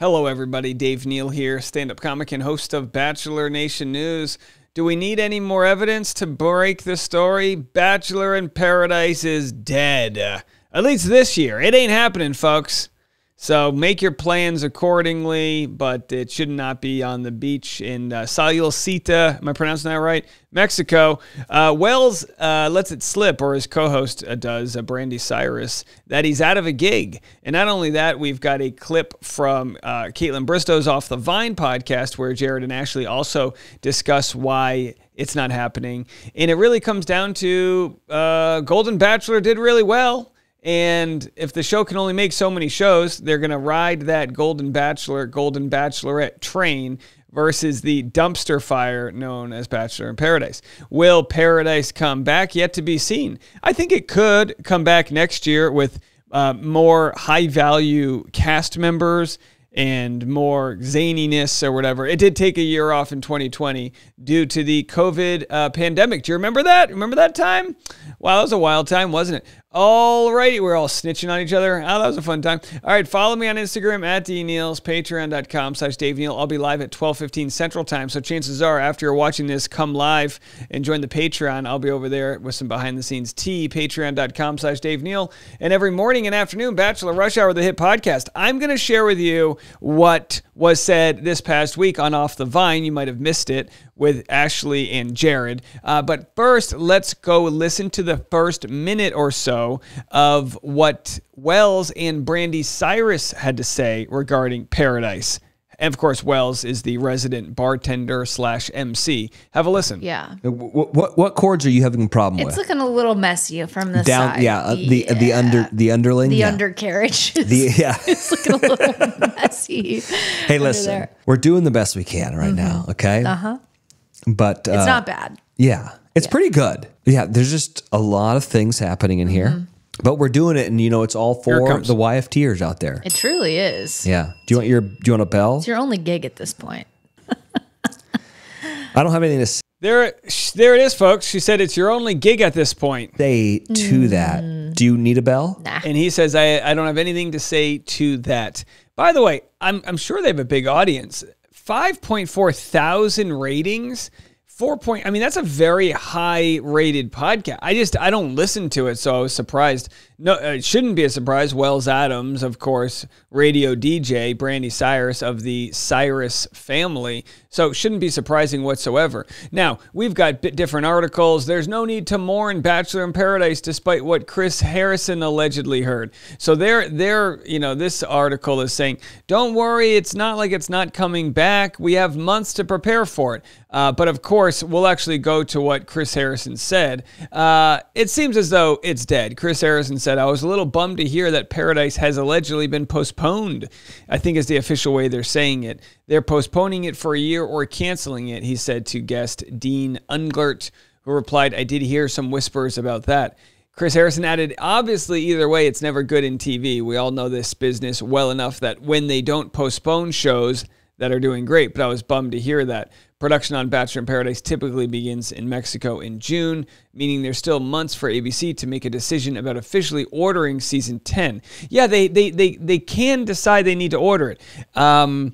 Hello everybody, Dave Neal here, stand-up comic and host of Bachelor Nation News. Do we need any more evidence to break the story? Bachelor in Paradise is dead. At least this year. It ain't happening, folks. So make your plans accordingly, but it should not be on the beach in Sayulita, am I pronouncing that right? Mexico. Wells lets it slip, or his co-host does, Brandi Cyrus, that he's out of a gig. And not only that, we've got a clip from Kaitlyn Bristowe's Off the Vine podcast where Jared and Ashley also discuss why it's not happening. And it really comes down to Golden Bachelor did really well. And if the show can only make so many shows, they're going to ride that Golden Bachelor, Golden Bachelorette train versus the dumpster fire known as Bachelor in Paradise. Will Paradise come back? Yet to be seen. I think it could come back next year with more high-value cast members and more zaniness or whatever. It did take a year off in 2020 due to the COVID pandemic. Do you remember that? Remember that time? Wow, that was a wild time, wasn't it? All righty, we're all snitching on each other. Oh, that was a fun time. All right, follow me on Instagram at DNeals, patreon.com/DaveNeal. I'll be live at 12:15 Central Time, so chances are after you're watching this, come live and join the Patreon. I'll be over there with some behind-the-scenes tea, patreon.com/DaveNeal. And every morning and afternoon, Bachelor Rush Hour, the hit podcast, I'm going to share with you what was said this past week on Off the Vine. You might have missed it with Ashley and Jared. But first, let's go listen to the first minute or so of what Wells and Brandi Cyrus had to say regarding Paradise. And of course, Wells is the resident bartender slash MC. Have a listen. Yeah. What chords are you having a problem with? It's looking a little messy from the side. Yeah. The underling. The undercarriage. It's looking a little messy. Hey, listen. There. We're doing the best we can right now. Okay. But it's not bad. Yeah. It's pretty good. Yeah. There's just a lot of things happening in here. But we're doing it, and you know it's all for the YFTers out there. It truly is. Yeah. Do you want a bell? It's your only gig at this point. I don't have anything to say. There it is, folks. She said it's your only gig at this point. Say to that. Do you need a bell? Nah. And he says I don't have anything to say to that. By the way, I'm sure they have a big audience. 5.4 thousand ratings. I mean, that's a very high-rated podcast. I don't listen to it, so I was surprised. No, it shouldn't be a surprise. Wells Adams, of course, radio DJ, Brandi Cyrus of the Cyrus family. So it shouldn't be surprising whatsoever. Now, we've got different articles. There's no need to mourn Bachelor in Paradise despite what Chris Harrison allegedly heard. So you know, this article is saying, don't worry, it's not like it's not coming back. We have months to prepare for it. But of course, we'll actually go to what Chris Harrison said. It seems as though it's dead. Chris Harrison said, I was a little bummed to hear that Paradise has allegedly been postponed, I think is the official way they're saying it. They're postponing it for a year or canceling it, he said to guest Dean Unglert, who replied, I did hear some whispers about that. Chris Harrison added, obviously, either way, it's never good in TV. We all know this business well enough that when they don't postpone shows that are doing great, but I was bummed to hear that. Production on Bachelor in Paradise typically begins in Mexico in June, meaning there's still months for ABC to make a decision about officially ordering season 10. Yeah, they can decide they need to order it. I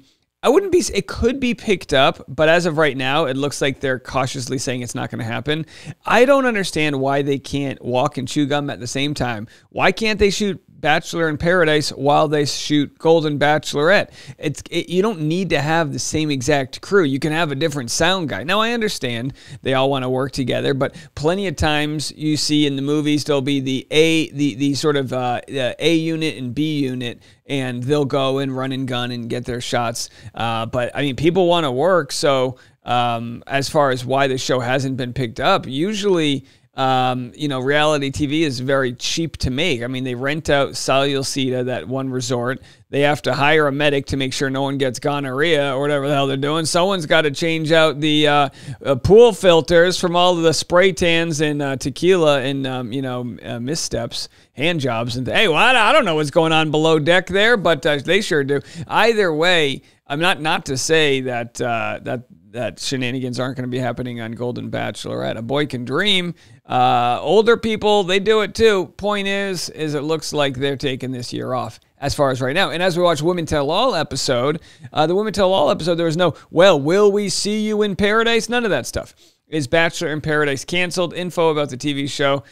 wouldn't be. It could be picked up, but as of right now, it looks like they're cautiously saying it's not going to happen. I don't understand why they can't walk and chew gum at the same time. Why can't they shoot Bachelor in Paradise while they shoot Golden Bachelorette? You don't need to have the same exact crew. You can have a different sound guy. Now, I understand they all want to work together, but plenty of times you see in the movies there'll be the A unit and B unit, and they'll go and run and gun and get their shots. But I mean, people want to work. So as far as why the show hasn't been picked up, usually, you know, reality TV is very cheap to make. I mean, they rent out Sayulita, that one resort. They have to hire a medic to make sure no one gets gonorrhea or whatever the hell they're doing. Someone's got to change out the pool filters from all of the spray tans and tequila and, you know, missteps, hand jobs. And hey, well, I don't know what's going on below deck there, but they sure do. Either way, I'm not to say that that shenanigans aren't going to be happening on Golden Bachelorette. A boy can dream. Older people, they do it too. Point is it looks like they're taking this year off as far as right now. And as we watch Women Tell All episode, the Women Tell All episode, there was no, well, will we see you in paradise? None of that stuff. Is Bachelor in Paradise canceled? Info about the TV show.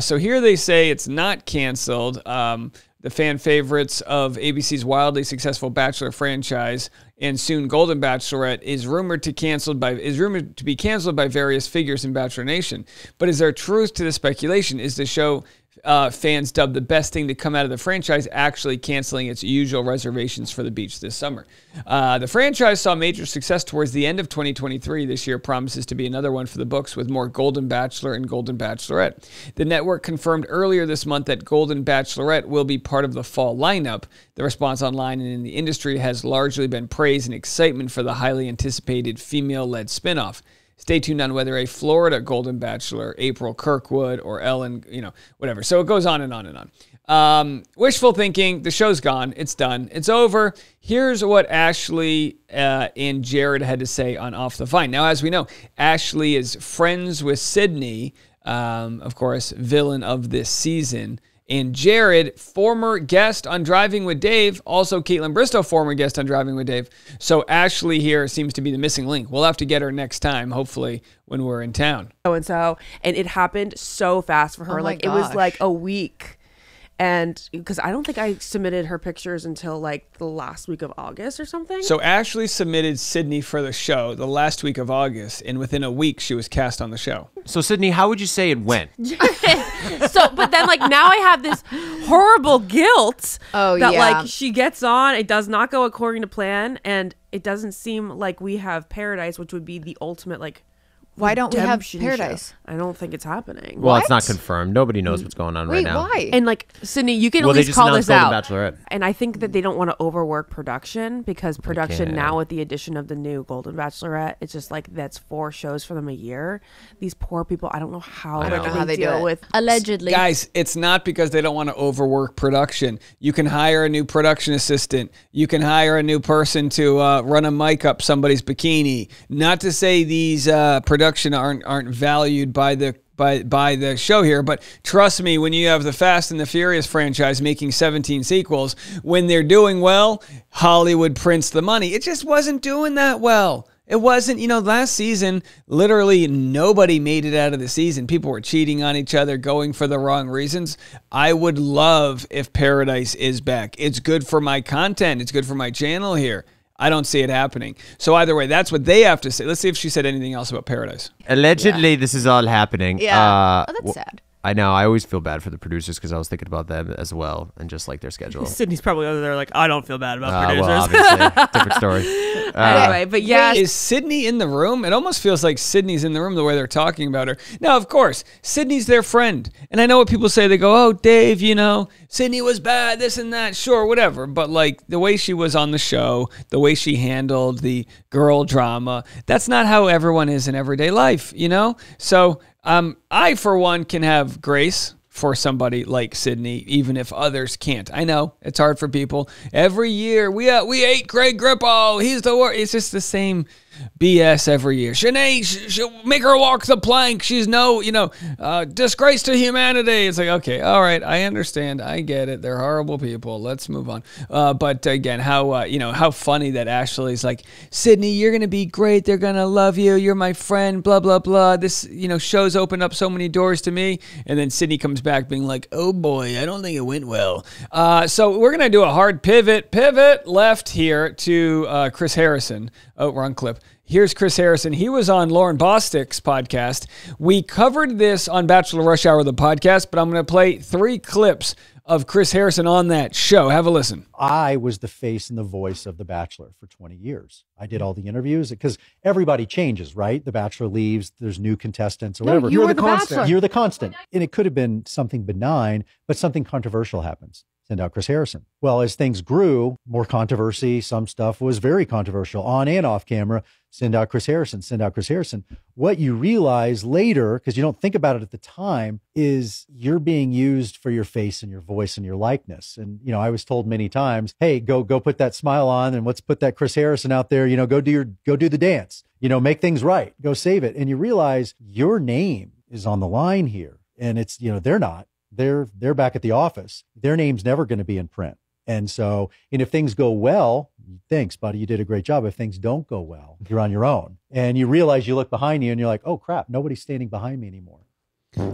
So here they say it's not canceled. The fan favorites of ABC's wildly successful Bachelor franchise and soon Golden Bachelorette is rumored to be canceled by various figures in Bachelor Nation. But is there truth to the speculation? Is the show fans dubbed the best thing to come out of the franchise actually canceling its usual reservations for the beach this summer? The franchise saw major success towards the end of 2023. This year promises to be another one for the books with more Golden Bachelor and Golden Bachelorette. The network confirmed earlier this month that Golden Bachelorette will be part of the fall lineup. The response online and in the industry has largely been praise and excitement for the highly anticipated female-led spinoff. Stay tuned on whether a Florida Golden Bachelor, April Kirkwood, or Ellen, whatever. So it goes on and on and on. Wishful thinking, the show's gone. It's done. It's over. Here's what Ashley and Jared had to say on Off the Vine. Now, as we know, Ashley is friends with Sydney, of course, villain of this season. And Jared, former guest on Driving with Dave, also Kaitlyn Bristowe, former guest on Driving with Dave. So Ashley here seems to be the missing link. We'll have to get her next time, hopefully, when we're in town. And it happened so fast for her. Oh like, gosh. It was like a week. And because I don't think I submitted her pictures until like the last week of August or something. So Ashley submitted Sydney for the show the last week of August, and within a week she was cast on the show. So Sydney, how would you say it went? So, but then like now I have this horrible guilt that like she gets on, it does not go according to plan, and it doesn't seem like we have Paradise, which would be the ultimate like. Why don't we have Paradise? I don't think it's happening. Well, it's not confirmed. Nobody knows what's going on right now. Why? And like Sydney, you can at least call this out. And I think that they don't want to overwork production because production now with the addition of the new Golden Bachelorette, it's just like that's 4 shows for them a year. These poor people, I don't know how they deal with. Allegedly, guys, it's not because they don't want to overwork production. You can hire a new production assistant. You can hire a new person to run a mic up somebody's bikini. Not to say these production aren't valued by the show here, but trust me, when you have the Fast and the Furious franchise making 17 sequels, when they're doing well, Hollywood prints the money. It just wasn't doing that well. It wasn't, last season, literally nobody made it out of the season. People were cheating on each other, going for the wrong reasons. I would love if Paradise is back. It's good for my content. It's good for my channel here. I don't see it happening. So either way, that's what they have to say. Let's see if she said anything else about Paradise. Allegedly, this is all happening. Yeah. Oh, that's sad. I know. I always feel bad for the producers because I was thinking about them as well and just like their schedule. Sydney's probably over there like, I don't feel bad about producers. Well, obviously. Different story. Anyway, but yeah. Is Sydney in the room? It almost feels like Sydney's in the room the way they're talking about her. Now, of course, Sydney's their friend. And I know what people say. They go, oh, Dave, Sydney was bad, this and that. Sure, whatever. But like the way she was on the show, the way she handled the girl drama, that's not how everyone is in everyday life, So... I, for one, can have grace for somebody like Sydney, even if others can't. I know it's hard for people. Every year we ate Greg Grippo. He's the worst. It's just the same BS every year. Shanae, she'll make her walk the plank. She's disgrace to humanity. It's like, okay, all right, I understand. I get it. They're horrible people. Let's move on. But again, how funny that Ashley's like, Sydney, you're going to be great. They're going to love you. You're my friend, blah, blah, blah. This, show's opened up so many doors to me. And then Sydney comes back being like, oh boy, I don't think it went well. So we're going to do a hard pivot left here to Chris Harrison. Oh, wrong clip. Here's Chris Harrison. He was on Lauren Bostick's podcast. We covered this on Bachelor Rush Hour, the podcast, but I'm going to play 3 clips of Chris Harrison on that show. Have a listen. I was the face and the voice of The Bachelor for 20 years. I did all the interviews because everybody changes, right? The Bachelor leaves, there's new contestants or whatever. You're the constant. You're the constant. And it could have been something benign, but something controversial happens. Send out Chris Harrison. Well, as things grew, more controversy, some stuff was very controversial on and off camera. Send out Chris Harrison, send out Chris Harrison. What you realize later, because you don't think about it at the time, is you're being used for your face and your voice and your likeness. And, I was told many times, hey, go put that smile on and let's put that Chris Harrison out there, go do the dance. you know, make things right, go save it. And you realize your name is on the line here. And it's, you know, they're not, they're back at the office. Their name's never going to be in print. And so, and if things go well, thanks, buddy, you did a great job. If things don't go well, you're on your own. And you realize you look behind you and you're like, oh crap, nobody's standing behind me anymore.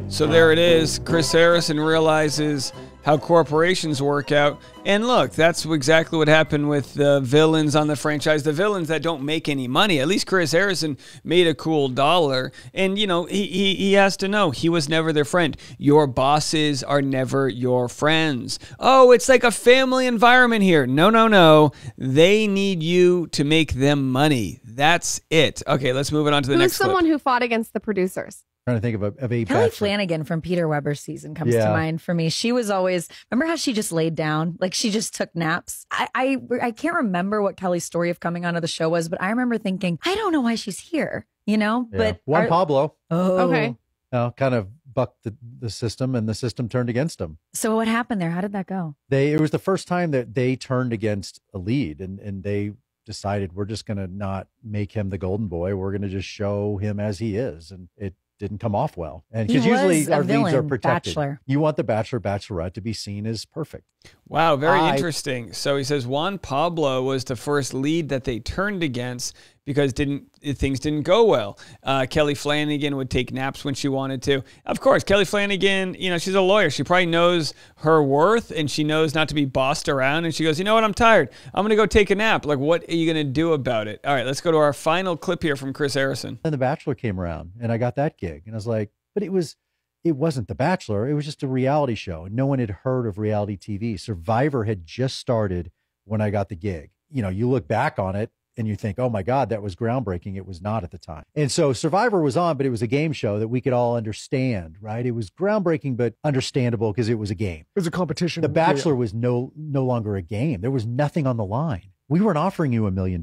So there it is. Chris Harrison realizes how corporations work out. And look, that's exactly what happened with the villains on the franchise, the villains that don't make any money. At least Chris Harrison made a cool dollar. And, you know, he has to know he was never their friend. Your bosses are never your friends. Oh, it's like a family environment here. No, no, no. They need you to make them money. That's it. Okay, let's move it on to the next clip. Who's someone who fought against the producers? Trying to think of a Kelly Flanagan from Peter Weber's season comes to mind for me. She was always, remember how she just laid down? Like she just took naps. I can't remember what Kelly's story of coming onto the show was, but I remember thinking, I don't know why she's here, you know? Yeah. But Juan Pablo. Oh, okay. Kind of bucked the system, and the system turned against him. So what happened there? How did that go? It was the first time that they turned against a lead, and they decided, we're just going to not make him the golden boy. We're going to just show him as he is. And it didn't come off well. And because usually our leads are protected. Bachelor. You want the Bachelor, Bachelorette to be seen as perfect. Wow, very interesting. So he says Juan Pablo was the first lead that they turned against because things didn't go well. Kelly Flanagan would take naps when she wanted to. Of course, Kelly Flanagan, you know, she's a lawyer. She probably knows her worth and she knows not to be bossed around. And she goes, you know what? I'm tired. I'm going to go take a nap. Like, what are you going to do about it? All right, let's go to our final clip here from Chris Harrison. Then The Bachelor came around and I got that gig. And I was like, but it wasn't The Bachelor. It was just a reality show. No one had heard of reality TV. Survivor had just started when I got the gig. You know, you look back on it and you think, oh my God, that was groundbreaking. It was not at the time. And so Survivor was on, but it was a game show that we could all understand, right? It was groundbreaking, but understandable because it was a game. It was a competition. The Bachelor was no longer a game. There was nothing on the line. We weren't offering you $1 million.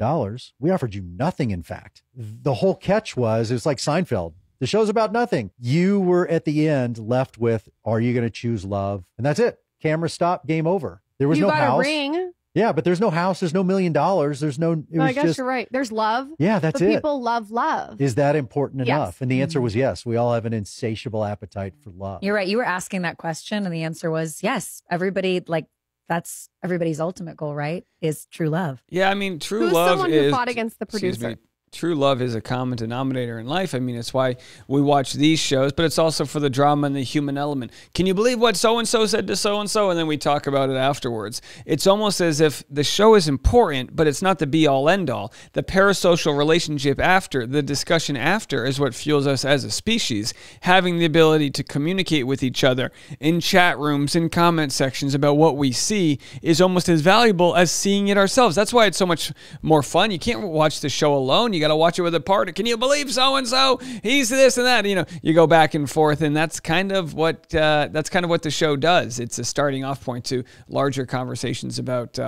We offered you nothing, in fact. The whole catch was, it was like Seinfeld. The show's about nothing. You were at the end left with, are you going to choose love? And that's it. Camera stop, game over. There was no house. Ring. Yeah, but there's no house. There's no $1 million. There's no. It was, I guess, just, you're right. There's love. Yeah, that's it. People love love. Is that important enough? And the answer was yes. We all have an insatiable appetite for love. You're right. You were asking that question, and the answer was yes. Everybody, like, that's everybody's ultimate goal, right? Is true love. Yeah, I mean, true love is someone who fought against the producer. True love is a common denominator in life. I mean, it's why we watch these shows, but it's also for the drama and the human element. Can you believe what so-and-so said to so-and-so? And then we talk about it afterwards. It's almost as if the show is important, but it's not the be-all, end-all. The parasocial relationship after, the discussion after, is what fuels us as a species. Having the ability to communicate with each other in chat rooms, in comment sections about what we see is almost as valuable as seeing it ourselves. That's why it's so much more fun. You can't watch the show alone. You got to watch it with a partner. Can you believe so-and-so? He's this and that. You know, you go back and forth, and that's kind of what the show does. It's a starting off point to larger conversations about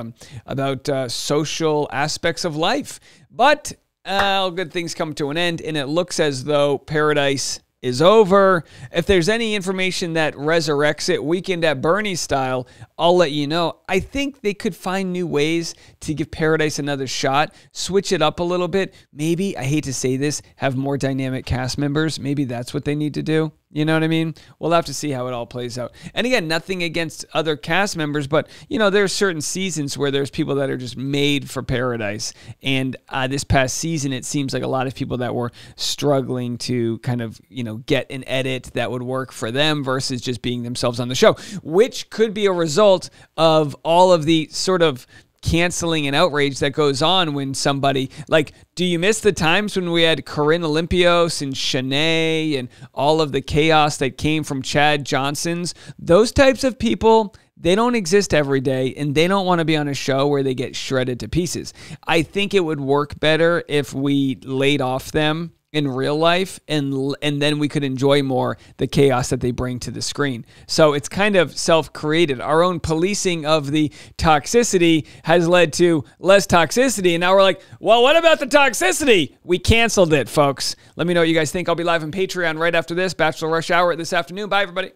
social aspects of life. But all good things come to an end, and it looks as though Paradise is over. If there's any information that resurrects it, Weekend at Bernie style, I'll let you know. I think they could find new ways to give Paradise another shot, switch it up a little bit. Maybe, I hate to say this, have more dynamic cast members. Maybe that's what they need to do. You know what I mean? We'll have to see how it all plays out. And again, nothing against other cast members, but, you know, there's certain seasons where there's people that are just made for Paradise. And this past season, it seems like a lot of people that were struggling to kind of, you know, get an edit that would work for them versus just being themselves on the show, which could be a result of all of the sort of canceling and outrage that goes on when somebody, like, do you miss the times when we had Corinne Olympios and Shanae and all of the chaos that came from Chad Johnson's? Those types of people, they don't exist every day, and they don't want to be on a show where they get shredded to pieces. I think it would work better if we laid off them in real life, and then we could enjoy more the chaos that they bring to the screen. So it's kind of self-created. Our own policing of the toxicity has led to less toxicity, and now we're like, well, what about the toxicity? We canceled it, folks. Let me know what you guys think. I'll be live on Patreon right after this. Bachelor Rush Hour this afternoon. Bye, everybody.